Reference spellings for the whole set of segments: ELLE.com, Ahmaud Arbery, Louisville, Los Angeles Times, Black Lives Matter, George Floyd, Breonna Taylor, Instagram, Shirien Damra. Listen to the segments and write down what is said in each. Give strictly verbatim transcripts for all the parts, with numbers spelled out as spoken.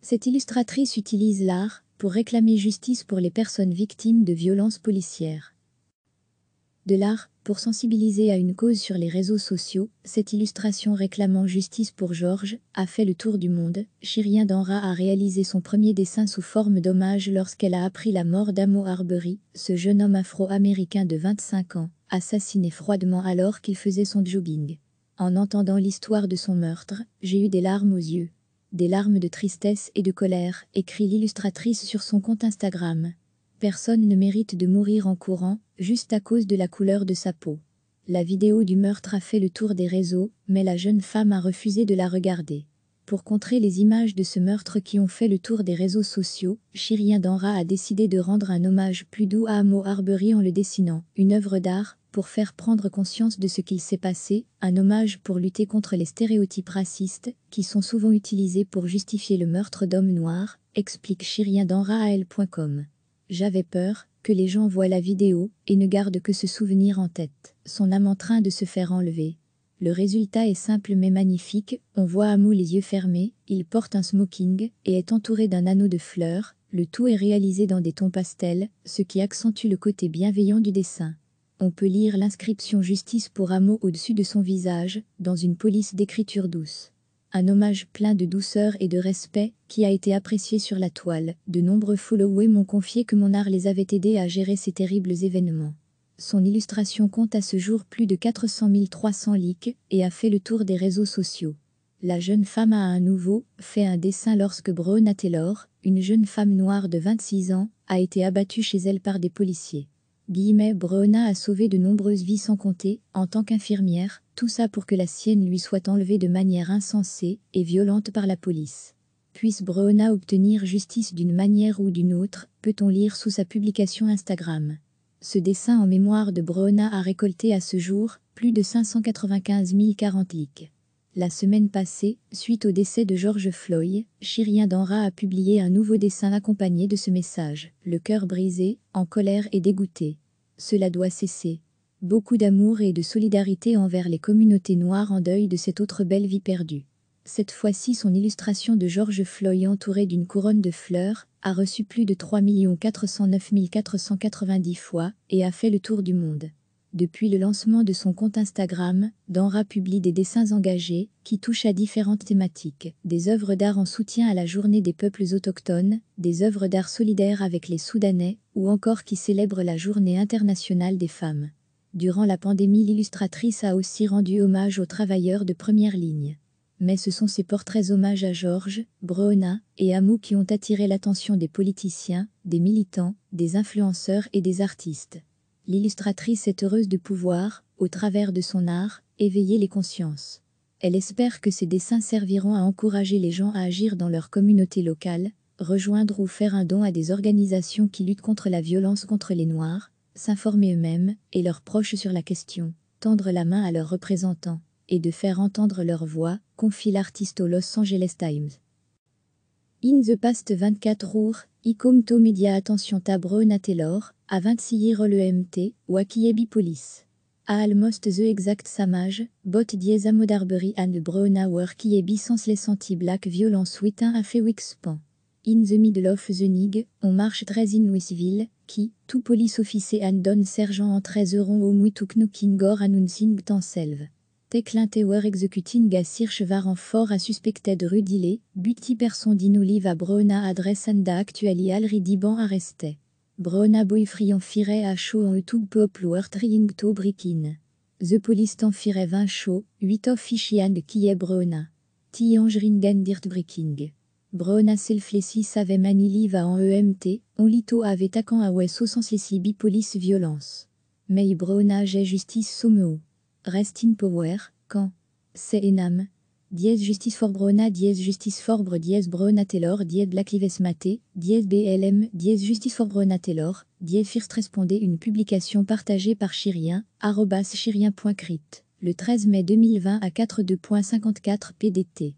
Cette illustratrice utilise l'art pour réclamer justice pour les personnes victimes de violences policières. De l'art pour sensibiliser à une cause sur les réseaux sociaux, cette illustration réclamant justice pour George a fait le tour du monde. Shirien Damra a réalisé son premier dessin sous forme d'hommage lorsqu'elle a appris la mort d'Ahmaud Arbery, ce jeune homme afro-américain de vingt-cinq ans, assassiné froidement alors qu'il faisait son jogging. En entendant l'histoire de son meurtre, j'ai eu des larmes aux yeux. Des larmes de tristesse et de colère, écrit l'illustratrice sur son compte Instagram. Personne ne mérite de mourir en courant, juste à cause de la couleur de sa peau. La vidéo du meurtre a fait le tour des réseaux, mais la jeune femme a refusé de la regarder. Pour contrer les images de ce meurtre qui ont fait le tour des réseaux sociaux, Shirien Damra a décidé de rendre un hommage plus doux à Ahmaud Arbery en le dessinant, une œuvre d'art, pour faire prendre conscience de ce qu'il s'est passé, un hommage pour lutter contre les stéréotypes racistes qui sont souvent utilisés pour justifier le meurtre d'hommes noirs, explique Shirien Damra à E L L point com. J'avais peur que les gens voient la vidéo et ne gardent que ce souvenir en tête, son âme en train de se faire enlever. Le résultat est simple mais magnifique, on voit Ahmaud les yeux fermés, il porte un smoking et est entouré d'un anneau de fleurs, le tout est réalisé dans des tons pastels, ce qui accentue le côté bienveillant du dessin. On peut lire l'inscription Justice pour Ahmaud au-dessus de son visage, dans une police d'écriture douce. Un hommage plein de douceur et de respect qui a été apprécié sur la toile. De nombreux followers m'ont confié que mon art les avait aidés à gérer ces terribles événements. Son illustration compte à ce jour plus de quatre cent mille trois cents likes et a fait le tour des réseaux sociaux. La jeune femme a à nouveau fait un dessin lorsque Breonna Taylor, une jeune femme noire de vingt-six ans, a été abattue chez elle par des policiers. Guillemets, Breonna a sauvé de nombreuses vies sans compter, en tant qu'infirmière, tout ça pour que la sienne lui soit enlevée de manière insensée et violente par la police. Puisse Breonna obtenir justice d'une manière ou d'une autre, peut-on lire sous sa publication Instagram. Ce dessin en mémoire de Breonna a récolté à ce jour plus de cinq cent quatre-vingt-quinze mille quarante likes. La semaine passée, suite au décès de George Floyd, Shirien Damra a publié un nouveau dessin accompagné de ce message. Le cœur brisé, en colère et dégoûté. Cela doit cesser. Beaucoup d'amour et de solidarité envers les communautés noires en deuil de cette autre belle vie perdue. Cette fois-ci, son illustration de George Floyd entourée d'une couronne de fleurs a reçu plus de trois millions quatre cent neuf mille quatre cent quatre-vingt-dix fois et a fait le tour du monde. Depuis le lancement de son compte Instagram, Damra publie des dessins engagés qui touchent à différentes thématiques. Des œuvres d'art en soutien à la journée des peuples autochtones, des œuvres d'art solidaires avec les Soudanais ou encore qui célèbrent la journée internationale des femmes. Durant la pandémie, l'illustratrice a aussi rendu hommage aux travailleurs de première ligne. Mais ce sont ces portraits hommages à George, Breonna et Ahmaud qui ont attiré l'attention des politiciens, des militants, des influenceurs et des artistes. L'illustratrice est heureuse de pouvoir, au travers de son art, éveiller les consciences. Elle espère que ses dessins serviront à encourager les gens à agir dans leur communauté locale, rejoindre ou faire un don à des organisations qui luttent contre la violence contre les Noirs, s'informer eux-mêmes et leurs proches sur la question, tendre la main à leurs représentants et de faire entendre leur voix, confie l'artiste au Los Angeles Times. In the past vingt-quatre hours, Icom to Media attention ta Breonna Taylor, à vingt-six heures le M T, Wakiebi Police. A almost the exact samage, bot diez Ahmaud Arbery and Breonna were kiebi senseless anti-black violence within a few weeks span. In the middle of the nig, on marche treize in Louisville, qui, tout police officier and don sergeant en treize euros au moutou knocking or announcing themselves. Teclinte were executing a search warrant for a suspected Rudile, buti person dinolive à Breonna adresse and actually already ban arresté. Breonna boyfriend firait à chaud en YouTube pop were trying to break in. The police t'en firait vingt chaud, huit of fishy and qui est Breonna. Ti ange ring and dirt breaking. Breonna selflessy savait manili va en E M T, on lito avait taquant à West Osansessi bi police violence. Mais Breonna j'ai justice sommeo. Rest in power, quand c'est enam. Diez justice for Breonna, diez justice for Bre, diez Breonna Taylor, diez Black Lives Matter, diez B L M, diez justice for Breonna Taylor, diez first respondez une publication partagée par Shirien, arrobas shirien.crit, le treize mai deux mille vingt à quatre heures deux cinquante-quatre P D T.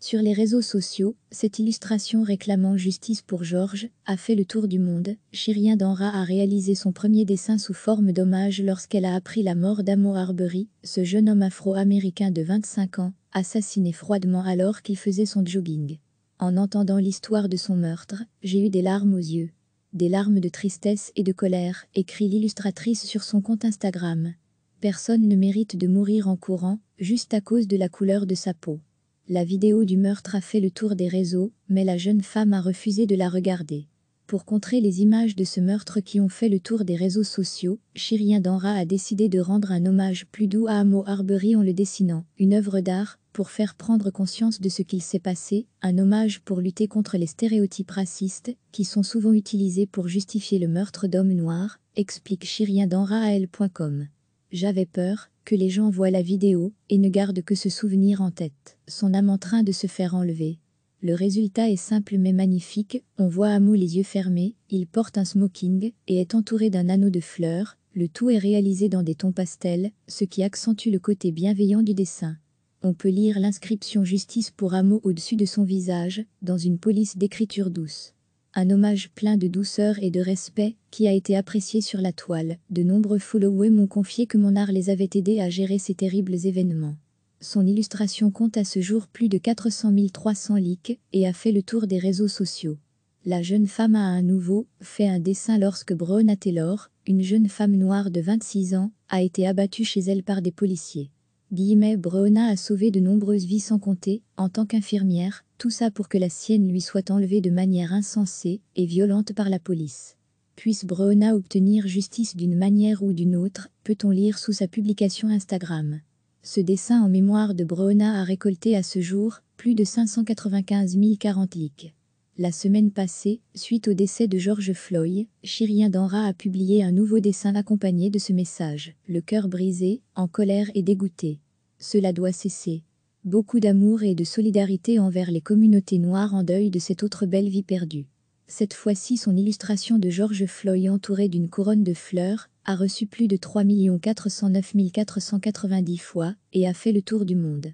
Sur les réseaux sociaux, cette illustration réclamant justice pour George a fait le tour du monde. Shirien Damra a réalisé son premier dessin sous forme d'hommage lorsqu'elle a appris la mort d'Ahmaud Arbery, ce jeune homme afro-américain de vingt-cinq ans, assassiné froidement alors qu'il faisait son jogging. En entendant l'histoire de son meurtre, j'ai eu des larmes aux yeux. Des larmes de tristesse et de colère, écrit l'illustratrice sur son compte Instagram. Personne ne mérite de mourir en courant, juste à cause de la couleur de sa peau. La vidéo du meurtre a fait le tour des réseaux, mais la jeune femme a refusé de la regarder. Pour contrer les images de ce meurtre qui ont fait le tour des réseaux sociaux, Shirien Damra a décidé de rendre un hommage plus doux à Ahmaud Arbery en le dessinant, une œuvre d'art, pour faire prendre conscience de ce qu'il s'est passé, un hommage pour lutter contre les stéréotypes racistes, qui sont souvent utilisés pour justifier le meurtre d'hommes noirs, explique Shirien Damra à E L L point com. J'avais peur que les gens voient la vidéo et ne gardent que ce souvenir en tête, son âme en train de se faire enlever. Le résultat est simple mais magnifique, on voit Ahmaud les yeux fermés, il porte un smoking et est entouré d'un anneau de fleurs, le tout est réalisé dans des tons pastels, ce qui accentue le côté bienveillant du dessin. On peut lire l'inscription Justice pour Ahmaud au-dessus de son visage, dans une police d'écriture douce. Un hommage plein de douceur et de respect, qui a été apprécié sur la toile. De nombreux followers m'ont confié que mon art les avait aidés à gérer ces terribles événements. Son illustration compte à ce jour plus de quatre cent mille trois cents likes et a fait le tour des réseaux sociaux. La jeune femme a à nouveau fait un dessin lorsque Breonna Taylor, une jeune femme noire de vingt-six ans, a été abattue chez elle par des policiers. Guillemets Breonna a sauvé de nombreuses vies sans compter, en tant qu'infirmière, tout ça pour que la sienne lui soit enlevée de manière insensée et violente par la police. Puisse Breonna obtenir justice d'une manière ou d'une autre, peut-on lire sous sa publication Instagram. Ce dessin en mémoire de Breonna a récolté à ce jour plus de cinq cent quatre-vingt-quinze mille quarante likes. La semaine passée, suite au décès de George Floyd, Shirien Damra a publié un nouveau dessin accompagné de ce message. Le cœur brisé, en colère et dégoûté. Cela doit cesser. Beaucoup d'amour et de solidarité envers les communautés noires en deuil de cette autre belle vie perdue. Cette fois-ci, son illustration de George Floyd entourée d'une couronne de fleurs a reçu plus de trois millions quatre cent neuf mille quatre cent quatre-vingt-dix fois et a fait le tour du monde.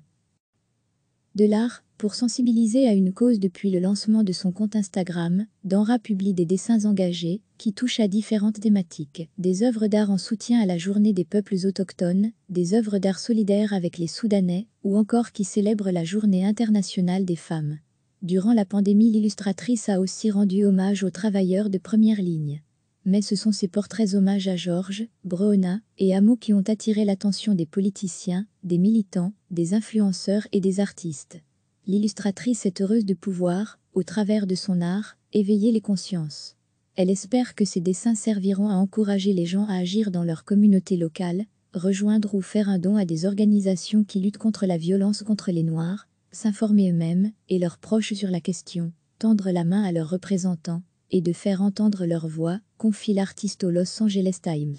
De l'art, pour sensibiliser à une cause depuis le lancement de son compte Instagram, Damra publie des dessins engagés qui touchent à différentes thématiques. Des œuvres d'art en soutien à la journée des peuples autochtones, des œuvres d'art solidaires avec les Soudanais ou encore qui célèbrent la journée internationale des femmes. Durant la pandémie, l'illustratrice a aussi rendu hommage aux travailleurs de première ligne. Mais ce sont ces portraits hommages à George, Breonna et Ahmaud qui ont attiré l'attention des politiciens, des militants, des influenceurs et des artistes. L'illustratrice est heureuse de pouvoir, au travers de son art, éveiller les consciences. Elle espère que ses dessins serviront à encourager les gens à agir dans leur communauté locale, rejoindre ou faire un don à des organisations qui luttent contre la violence contre les Noirs, s'informer eux-mêmes et leurs proches sur la question, tendre la main à leurs représentants et de faire entendre leur voix, confie l'artiste au Los Angeles Times.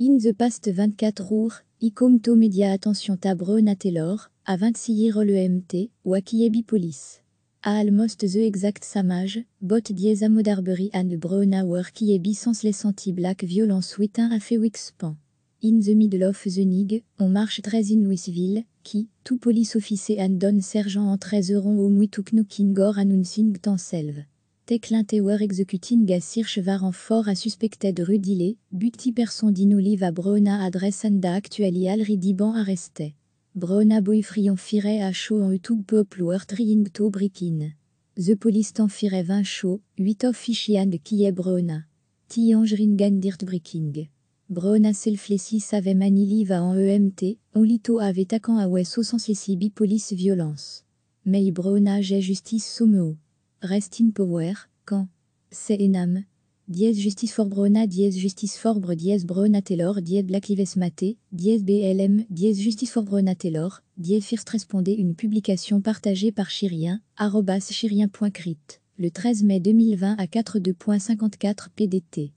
In the past vingt-quatre hours, Icomto Media attention ta Breonna Taylor, à vingt-six heures le M T, Wakiebi Police. A almost the exact samage, bot diez Ahmaud Arbery and Breonna were kiebi senseless senti black violence witin a fait wikspan. In the middle of the nig, on marche treize in Louisville, qui, tout police officier and don sergent en treize euros au mouitouk knocking or announcing tanselve. Teclin Tower executing a search varant fort a suspected Rudile, buti person dinolive a Breonna adresse and actuali al ridiban arresté. Breonna boyfrion firet à chaud en utug peuple were trying to break in. The police t'en firet vingt chaud, huit of fichi and qui est Breonna. Ti ange ringan dirt breaking. Breonna selflessi save manilive a en E M T, on lito avait akan a wesso senslessi bi police violence. Mais Breonna j'ai justice sommeo. Rest in power, quand c'est enam. Diez justice for Breonna, diez justice for Bre, diez Breonna Taylor, diez Black Lives Matter, diez B L M, diez justice for Breonna Taylor, diez first respondez une publication partagée par Shirien, arrobas shirien point crit, le treize mai deux mille vingt à quarante-deux heures cinquante-quatre P D T.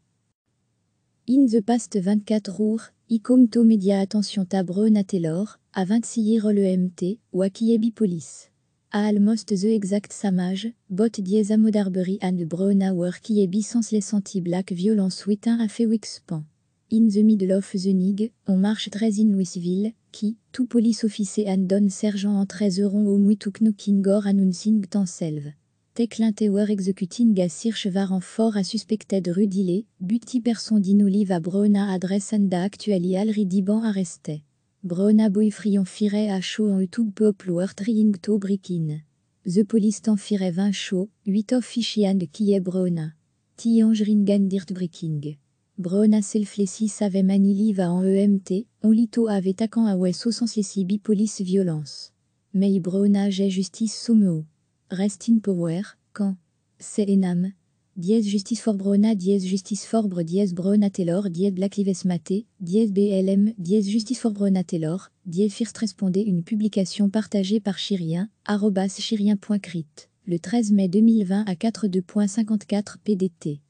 In the past vingt-quatre hours, Icomto Media attention ta Breonna Taylor, à vingt-six heures le M T, Wakiebi Police. A almost the exact samage, bot diez Ahmaud Arbery and Breonna were kiebi senseless anti-black violence witin a fait wikspan. In the middle of the nig, on marche treize in Louisville, qui, tout police officier and don sergent en treize euros au mouitouk knocking or announcing tanselve. Teclin Tower executing a search varant fort a suspected Rudile, buti person dinolive a Breonna adresse and actuali al ridiban arresté. Breonna boyfrion firet à chaud en utug peuple were trying to break in. The Police fire vingt show, huit of fishy and qui est Breonna. Tiange ringan dirt breaking. Breonna selflessy save mani live en E M T, on lito avait taquant à Wesso sans lessi bi police violence. Mais Breonna j'ai justice soumeo. Rest in power, quand c'est enam. Diez justice for Breonna, diez justice for Bre, diez Breonna Taylor, diez Black Lives Matter, diez B L M, diez justice for Breonna Taylor, diez first respondez une publication partagée par Shirien, arrobas shirien.crit, le treize mai deux mille vingt à quatre heures deux cinquante-quatre P D T.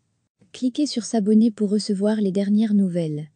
Cliquez sur s'abonner pour recevoir les dernières nouvelles.